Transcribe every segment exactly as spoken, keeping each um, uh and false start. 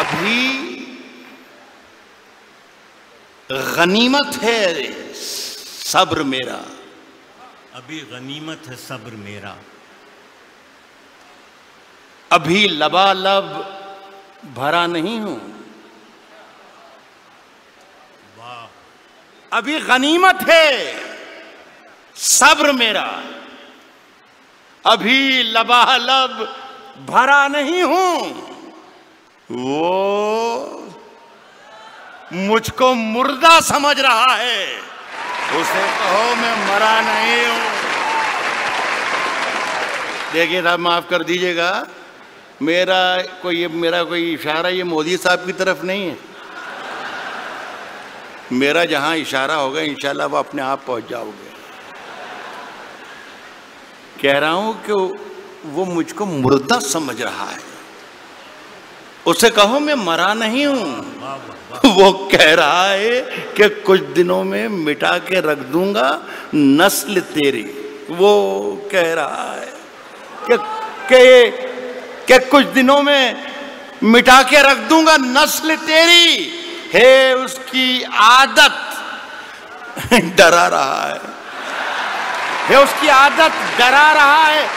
अभी गनीमत है सब्र मेरा, अभी गनीमत है सब्र मेरा, अभी लबालब भरा नहीं हूं। वाह, अभी गनीमत है सब्र मेरा, अभी लबालब भरा नहीं हूं। वो मुझको मुर्दा समझ रहा है, उसे कहो मैं मरा नहीं हूं। देखिए साहब, माफ कर दीजिएगा, मेरा कोई मेरा कोई इशारा ये मोदी साहब की तरफ नहीं है। मेरा जहां इशारा होगा इंशाल्लाह वो अपने आप पहुंच जाओगे। कह रहा हूं कि वो मुझको मुर्दा समझ रहा है, उसे कहो मैं मरा नहीं हूं। वो कह रहा है कि कुछ दिनों में मिटा के रख दूंगा नस्ल तेरी। वो कह रहा है कि, कि कि कुछ दिनों में मिटा के रख दूंगा नस्ल तेरी है उसकी आदत। डरा रहा है, है उसकी आदत, डरा रहा है।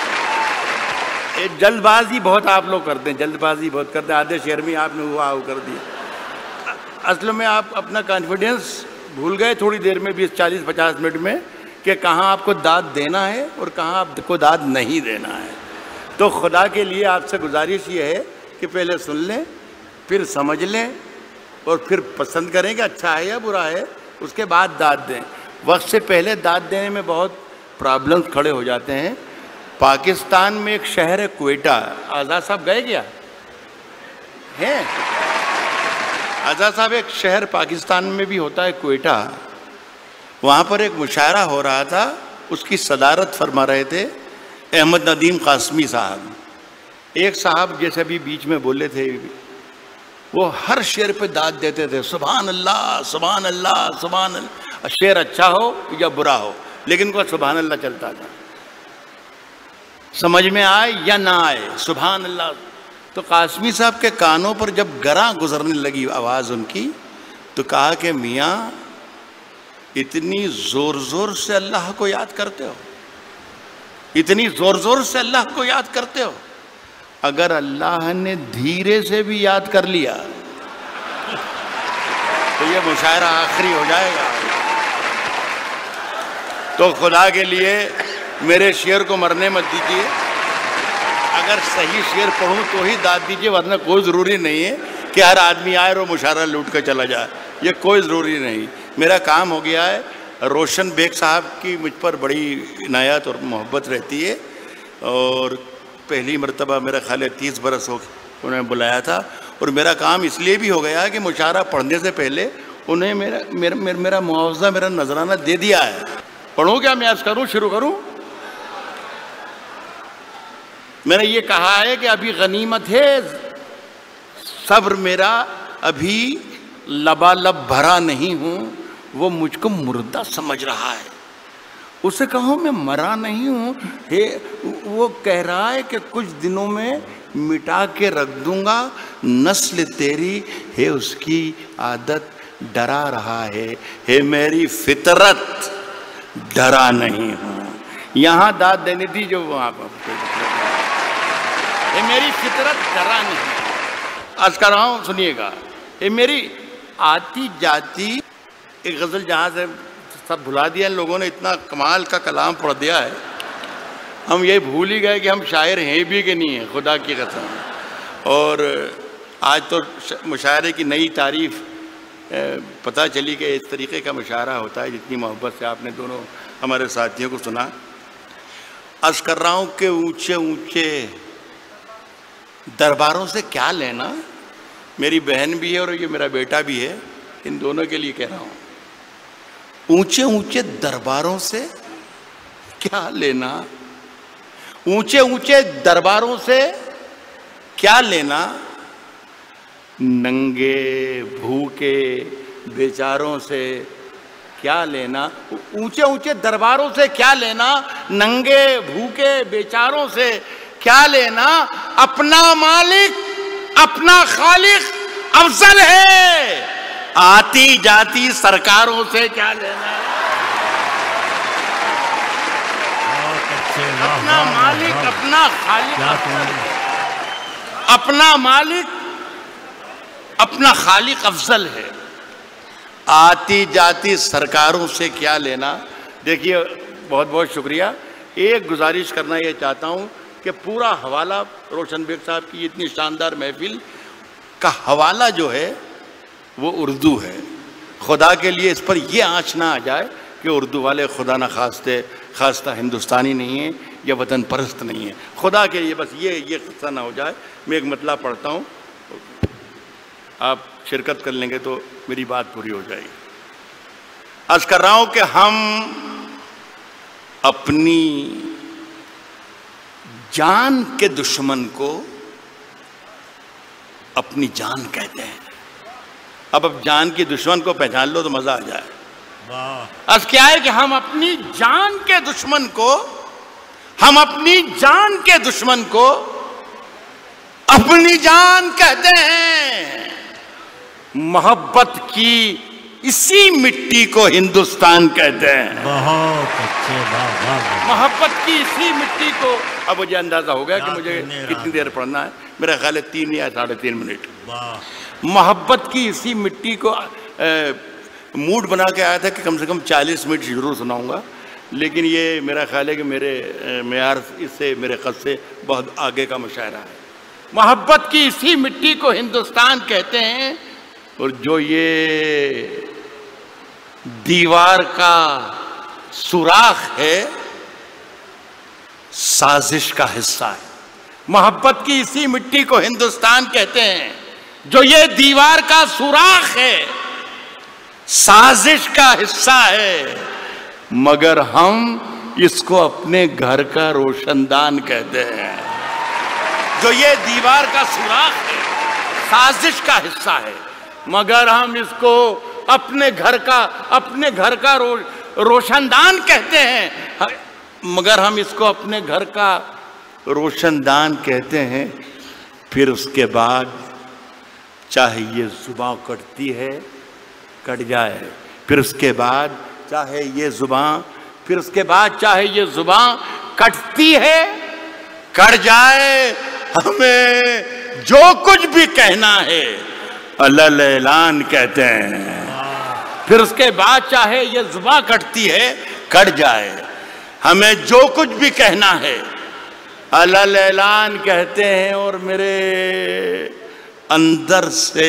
जल्दबाजी बहुत आप लोग करते हैं, जल्दबाजी बहुत करते हैं। आधे शेर में आपने हुआ वो कर दिया। असल में आप अपना कॉन्फिडेंस भूल गए थोड़ी देर में, बीस चालीस पचास मिनट में, कि कहाँ आपको दाद देना है और कहाँ आपको दाद नहीं देना है। तो खुदा के लिए आपसे गुजारिश ये है कि पहले सुन लें, फिर समझ लें और फिर पसंद करें कि अच्छा है या बुरा है, उसके बाद दाद दें। वक्त से पहले दाद देने में बहुत प्रॉब्लम्स खड़े हो जाते हैं। पाकिस्तान में एक शहर है क्वेटा। आज़ाद साहब गए क्या हैं? आज़ाद साहब, एक शहर पाकिस्तान में भी होता है क्वेटा। वहाँ पर एक मुशायरा हो रहा था, उसकी सदारत फरमा रहे थे अहमद नदीम कासमी साहब। एक साहब जैसे अभी बीच में बोले थे, वो हर शेर पे दाद देते थे, सुभान अल्लाह सुभान अल्लाह सुभान अल्लाह। शेर अच्छा हो या बुरा हो, लेकिन उनका सुभान अल्लाह चलता था, समझ में आए या ना आए, सुभान अल्लाह। तो कासमी साहब के कानों पर जब गरां गुजरने लगी आवाज़ उनकी, तो कहा कि मियाँ इतनी ज़ोर ज़ोर से अल्लाह को याद करते हो, इतनी ज़ोर ज़ोर से अल्लाह को याद करते हो, अगर अल्लाह ने धीरे से भी याद कर लिया तो ये मुशायरा आखिरी हो जाएगा। तो खुदा के लिए मेरे शेर को मरने मत दीजिए। अगर सही शेर पढ़ूँ तो ही दाद दीजिए, वरना कोई ज़रूरी नहीं है कि हर आदमी आए और मुशायरा लूट कर चला जाए, ये कोई ज़रूरी नहीं। मेरा काम हो गया है। रोशन बेग साहब की मुझ पर बड़ी इनायत और मोहब्बत रहती है, और पहली मरतबा मेरा ख्याल है तीस बरस हो उन्हें बुलाया था। और मेरा काम इसलिए भी हो गया कि मुशायरा पढ़ने से पहले उन्हें मेरा मेरा मेरा, मेरा मुआवजा, मेरा नजराना दे दिया है। पढ़ूँ क्या मैं? आज करूँ, शुरू करूँ? मैंने ये कहा है कि अभी गनीमत है सब्र मेरा, अभी लबालब भरा नहीं हूँ। वो मुझको मुर्दा समझ रहा है, उसे कहो मैं मरा नहीं हूँ। हे, वो कह रहा है कि कुछ दिनों में मिटा के रख दूंगा नस्ल तेरी है उसकी आदत। डरा रहा है, हे मेरी फितरत, डरा नहीं हूँ। यहाँ दाद देने थी जो वहाँ पर, हे मेरी फितरत, डरा नहीं। आज कर रहा हूँ, सुनिएगा। हे मेरी आती जाती एक गज़ल, जहाँ से सब भुला दिया इन लोगों ने, इतना कमाल का कलाम पढ़ दिया है, हम ये भूल ही गए कि हम शायर हैं भी कि नहीं हैं, खुदा की कसम। और आज तो मुशायरे की नई तारीफ़ पता चली कि इस तरीके का मुशायरा होता है। जितनी मोहब्बत से आपने दोनों हमारे साथियों को सुना। अर्ज़ कर रहा हूँ कि ऊँचे ऊँचे दरबारों से क्या लेना। मेरी बहन भी है और ये मेरा बेटा भी है, इन दोनों के लिए कह रहा हूँ। ऊंचे ऊंचे दरबारों से क्या लेना, ऊंचे ऊंचे दरबारों से क्या लेना, नंगे भूखे बेचारों से क्या लेना। ऊंचे ऊंचे दरबारों से क्या लेना, नंगे भूखे बेचारों से क्या लेना, अपना मालिक अपना खालिक अफजल है, आती जाती सरकारों से क्या लेना है। अपना मालिक अपना खालिक, अपना मालिक अपना खालिक अफजल है, आती जाती सरकारों से क्या लेना। देखिए, बहुत बहुत शुक्रिया। एक गुजारिश करना ये चाहता हूँ कि पूरा हवाला रोशन बेग साहब की इतनी शानदार महफिल का हवाला जो है वो उर्दू है। खुदा के लिए इस पर ये आँच ना आ जाए कि उर्दू वाले खुदा न खास्ते खास्ता हिंदुस्तानी नहीं है या वतन परस्त नहीं है। खुदा के लिए बस ये ये खस्ता ना हो जाए। मैं एक मतला पढ़ता हूँ, आप शिरकत कर लेंगे तो मेरी बात पूरी हो जाएगी। अर्ज़ कर रहा हूँ कि हम अपनी जान के दुश्मन को अपनी जान कहते हैं। अब अब जान की दुश्मन को पहचान लो तो मज़ा आ जाए। वाह! अर्ज़ क्या है कि हम अपनी जान के दुश्मन को हम अपनी जान के दुश्मन को अपनी जान कहते हैं। मोहब्बत की इसी मिट्टी को हिंदुस्तान कहते हैं। बहुत अच्छे, मोहब्बत की इसी मिट्टी को। अब मुझे अंदाजा हो गया कि मुझे कितनी देर पढ़ना है। मेरा ख्याल है तीन या साढ़े तीन मिनट। मोहब्बत की इसी मिट्टी को ए, मूड बना के आया था कि कम से कम चालीस मिनट जरूर सुनाऊंगा, लेकिन ये मेरा ख्याल है कि मेरे मेयार इससे मेरे ख़त से बहुत आगे का मुशायरा है। मोहब्बत की इसी मिट्टी को हिंदुस्तान कहते हैं, और जो ये दीवार का सुराख है साजिश का हिस्सा है। मोहब्बत की इसी मिट्टी को हिंदुस्तान कहते हैं, जो ये दीवार का सुराख है साजिश का हिस्सा है, मगर हम इसको अपने घर का रोशनदान कहते हैं। जो ये दीवार का सुराख है साजिश का हिस्सा है, मगर हम इसको अपने घर का अपने घर का रो, रोशनदान कहते हैं मगर हम इसको अपने घर का रोशनदान कहते हैं। फिर उसके बाद चाहे ये जुबां कटती है कट जाए, फिर उसके बाद चाहे ये जुबां फिर उसके बाद चाहे ये जुबां कटती है कट जाए, हमें जो कुछ भी कहना है अलल ऐलान कहते हैं। फिर उसके बाद चाहे ये जुबां कटती है कट जाए, हमें जो कुछ भी कहना है अलल ऐलान कहते हैं। और मेरे अंदर से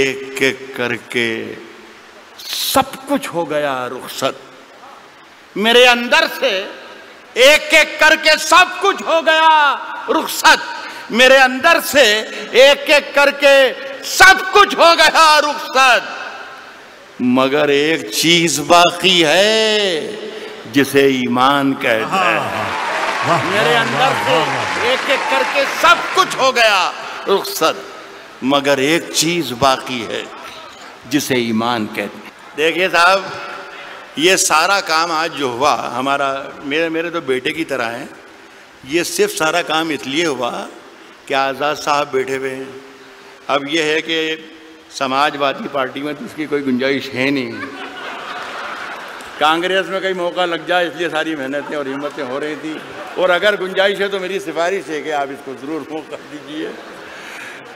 एक एक करके सब कुछ हो गया रुखसत। मेरे अंदर से एक एक करके सब कुछ हो गया रुखसत। मेरे अंदर से एक एक करके सब कुछ हो गया रुखसत, मगर एक चीज बाकी है जिसे ईमान कहते हैं। मेरे अंदर से एक एक करके सब कुछ हो गया रुखसत, मगर एक चीज बाकी है जिसे ईमान कहते हैं। देखिए साहब, ये सारा काम आज जो हुआ हमारा, मेरे मेरे तो बेटे की तरह है। ये सिर्फ सारा काम इसलिए हुआ कि आज़ाद साहब बैठे हुए हैं। अब यह है कि समाजवादी पार्टी में तो इसकी कोई गुंजाइश है नहीं। कांग्रेस में कहीं मौका लग जाए, इसलिए सारी मेहनतें और हिम्मतें हो रही थी। और अगर गुंजाइश है तो मेरी सिफारिश है कि आप इसको ज़रूर मौका दीजिए।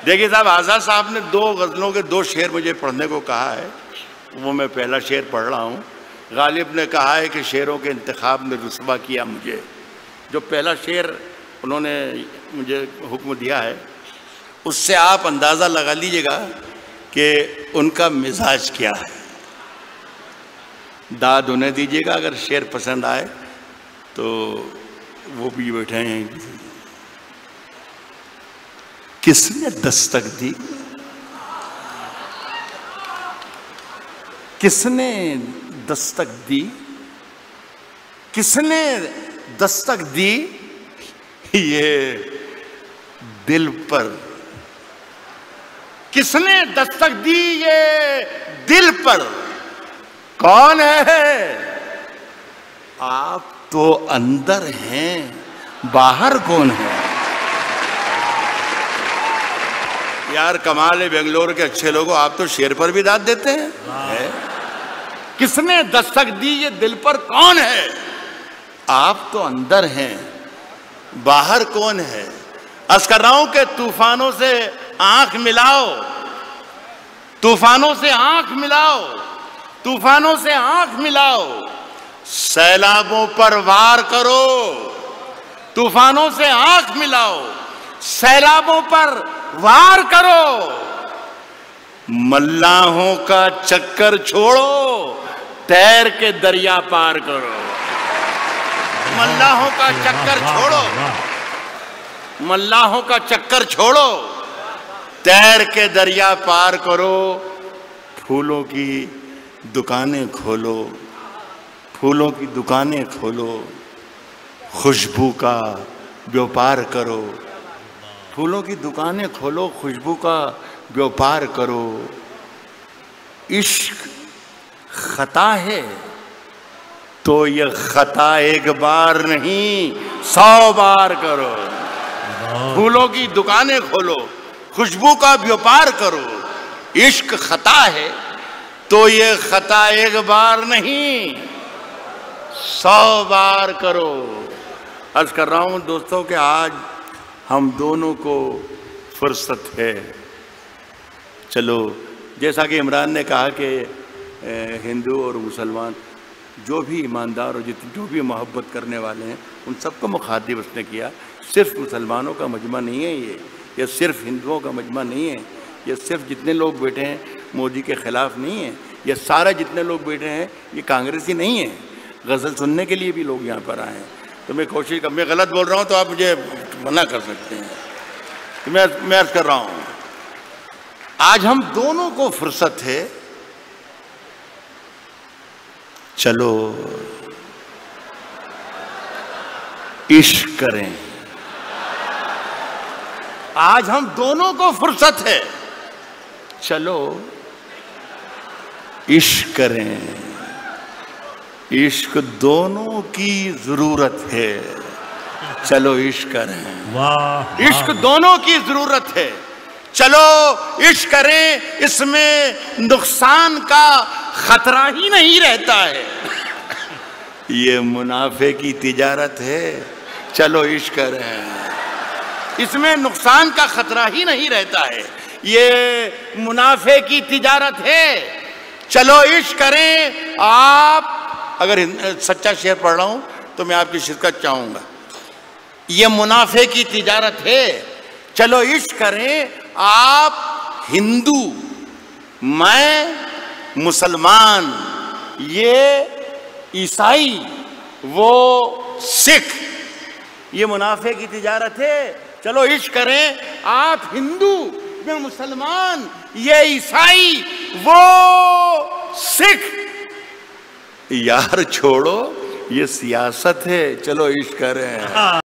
देखिए साहब, आज़ाद साहब ने दो गज़लों के दो शेर मुझे पढ़ने को कहा है, वो मैं पहला शेर पढ़ रहा हूँ। गालिब ने कहा है कि शेरों के इंतखाब ने रुस्वा किया मुझे। जो पहला शेर उन्होंने मुझे हुक्म दिया है, उससे आप अंदाज़ा लगा लीजिएगा कि उनका मिजाज क्या है। दाद उन्हें दीजिएगा, अगर शेर पसंद आए तो वो भी बैठे हैं। किसने दस्तक दी, किसने दस्तक दी, किसने दस्तक दी ये दिल पर, किसने दस्तक दी ये दिल पर, कौन है। आप तो अंदर हैं, बाहर कौन है। यार कमाल है बेंगलोर के अच्छे लोगों, आप तो शेर पर भी दाद देते हैं है? किसने दस्तक दी ये दिल पर, कौन है? आप तो अंदर हैं, बाहर कौन है? अस्कराओं के तूफानों से आंख मिलाओ, तूफानों से आंख मिलाओ, तूफानों से आंख मिलाओ, सैलाबों पर वार करो। तूफानों से आंख मिलाओ, सैलाबों पर वार करो, मल्लाहों का चक्कर छोड़ो, तैर के दरिया पार करो। मल्लाहों का चक्कर छोड़ो, मल्लाहों का चक्कर छोड़ो, तैर के दरिया पार करो। फूलों की दुकानें खोलो, फूलों की दुकानें खोलो, खुशबू का व्यापार करो। फूलों की दुकानें खोलो, खुशबू का व्यापार करो। इश्क खता है तो ये खता एक बार नहीं सौ बार करो। फूलों की दुकानें खोलो, खुशबू का व्यापार करो। इश्क खता है तो ये खता एक बार नहीं सौ बार करो। अर्ज कर रहा हूँ दोस्तों कि आज हम दोनों को फुर्सत है। चलो, जैसा कि इमरान ने कहा कि हिंदू और मुसलमान जो भी ईमानदार और जितने जो भी मोहब्बत करने वाले हैं उन सबको मुखातिब उसने किया। सिर्फ मुसलमानों का मजमा नहीं है ये, ये सिर्फ हिंदुओं का मजमा नहीं है, ये सिर्फ जितने लोग बैठे हैं मोदी के ख़िलाफ़ नहीं है, ये सारा जितने लोग बैठे हैं ये कांग्रेसी नहीं है। गज़ल सुनने के लिए भी लोग यहाँ पर आए हैं। तो मैं कोशिश कर, मैं गलत बोल रहा हूँ तो आप मुझे मना कर सकते हैं। तो मैं मैं अर्ज़ कर रहा हूँ आज हम दोनों को फुर्सत है। चलो इश्क करें। आज हम दोनों को फुर्सत है, चलो इश्क करें। इश्क दोनों की जरूरत है, चलो इश्क करें। वाह, इश्क दोनों की जरूरत है, चलो इश्क करें। इसमें नुकसान का खतरा ही नहीं रहता है, ये मुनाफे की तिजारत है, चलो इश्क करें। इसमें नुकसान का खतरा ही नहीं रहता है, ये मुनाफे की तिजारत है, चलो इश्क करें। आप अगर सच्चा शेयर पढ़ रहा हूँ तो मैं आपकी शिरकत चाहूँगा। ये मुनाफे की तिजारत है, चलो इश्क करें। आप हिंदू, मैं मुसलमान, ये ईसाई, वो सिख, ये मुनाफे की तिजारत है, चलो इश्क करें। आप हिंदू, मैं मुसलमान, ये ईसाई, वो सिख, यार छोड़ो ये सियासत है, चलो इश्क करें।